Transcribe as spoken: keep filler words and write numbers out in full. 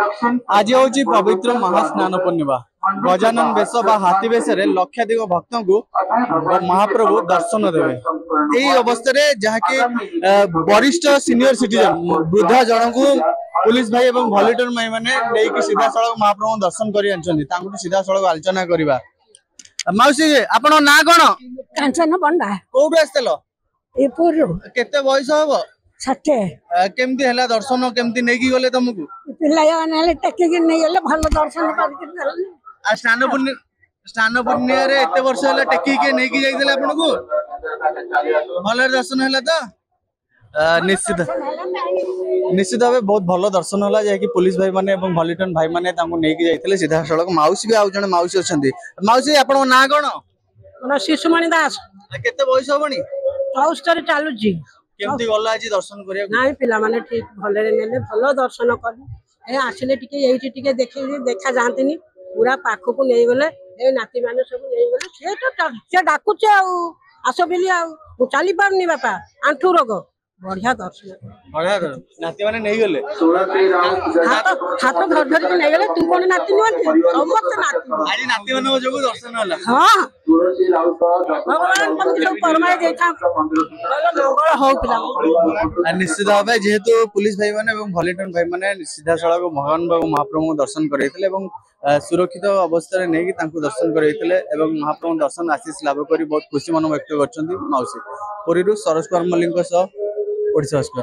आज हूँ पवित्र महास्नान पूर्णिमा। गजानन बेश बा हाथी बेश लक्षाधिक भक्त को महाप्रभु दर्शन देवे। यही अवस्था जहाँकि वरिष्ठ सीनियर सिटीजन वृद्धा जन को पुलिस भाई एवं भलेंटियर भाई मैंने सीधा सड़क महाप्रभु दर्शन कर सीधा सड़क आलोचना करवा। मौसी आप ना कौन? कांचन पंडा। कौट आस छाते केमती हला दर्शन केमती नेकी गले तुमको पिलाया नाले टके के नै गेले भलो दर्शन कर के चलले। आ स्नान पुण्य स्नान पुण्य रे एते वर्ष हला टके के नेकी जाई देले आपन को भलो दर्शन हला त निश्चित निश्चित भाव बहुत भलो दर्शन हला जे कि पुलिस भाई माने एवं भलेंटियर भाई माने तांको नेकी जाईतले सीधा सड़क। मौसी भी आउ जण मौसी अछंती। मौसी आपन ना कोन? न शिशुमणि दास। केते बयस होबनी? हाउस्टर चालू जी केमती गल्ला आज दर्शन करिया नाही पिला माने ठीक भले रे नेले भलो दर्शन करले। ए आछले टिके एही टिके देखि देखा जानतिनी पूरा पाखो को नै गेले। ए नाती माने सब नै गेले से तो से डाकुचे आउ आसो बिली आउ मु चाली पारनी बापा आंठू रोग बढ़िया दर्शन बढ़िया कर नाती माने नै गेले। हाथ हाथ धर धर के नै गेले तू कोन नाती न समस्त नाती आज नाती माने जोग दर्शन होला। हां भगवान परमाय देखा निश्चित भाव जेहेतु पुलिस भाई मैंने भलेंटियर भाई मैंने सीधा सड़क भगवान बाबू महाप्रभु दर्शन करते सुरक्षित अवस्था नहीं दर्शन करते महाप्रभु दर्शन आशीष लाभ कर बहुत खुशी मन व्यक्त करौसी। पुरी सरस कुमार मल्लिक।